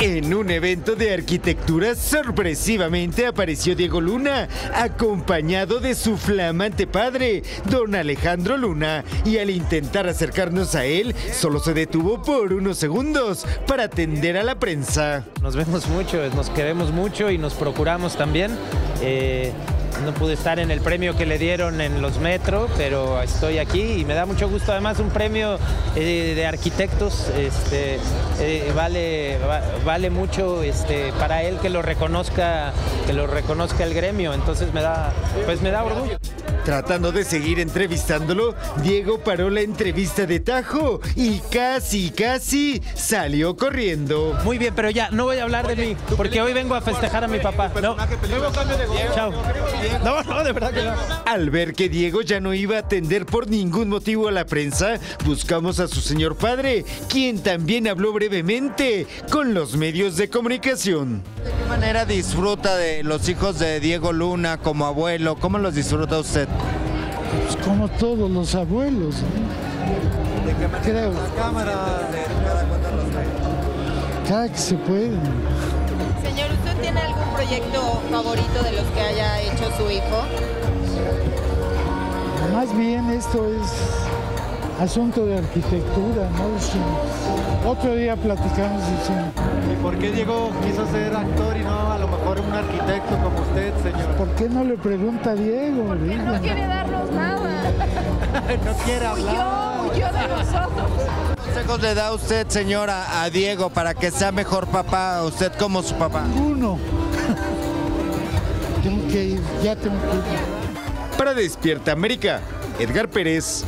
En un evento de arquitectura, sorpresivamente apareció Diego Luna, acompañado de su flamante padre, don Alejandro Luna, y al intentar acercarnos a él, solo se detuvo por unos segundos para atender a la prensa. Nos vemos mucho, nos queremos mucho y nos procuramos también. No pude estar en el premio que le dieron en los metros, pero estoy aquí y me da mucho gusto. Además, un premio de arquitectos vale mucho para él que lo reconozca el gremio. Entonces me da orgullo. Tratando de seguir entrevistándolo, Diego paró la entrevista de Tajo y casi salió corriendo. Muy bien, pero ya no voy a hablar de mí, porque hoy vengo a festejar a mi papá. No. Chao. No, de verdad que no. Al ver que Diego ya no iba a atender por ningún motivo a la prensa, buscamos a su señor padre, quien también habló brevemente con los medios de comunicación. ¿De qué manera disfruta de los hijos de Diego Luna como abuelo? ¿Cómo los disfruta usted? Pues como todos los abuelos, ¿eh? ¿De qué manera? Creo. La cámara de cada que se puede. Señor, ¿usted tiene algún proyecto favorito de los que haya hecho su hijo? Más bien esto es asunto de arquitectura, ¿no? Sí. Otro día platicamos de eso. ¿Y por qué Diego quiso ser actor y no a lo mejor un arquitecto como usted, señor? ¿Por qué no le pregunta a Diego? Porque no quiere darnos nada. No quiere hablar. Huyó de nosotros. ¿Qué consejos le da usted, señora, a Diego para que sea mejor papá, usted como su papá? Ninguno. Tengo que ir, ya tengo que ir. Para Despierta América, Edgar Pérez.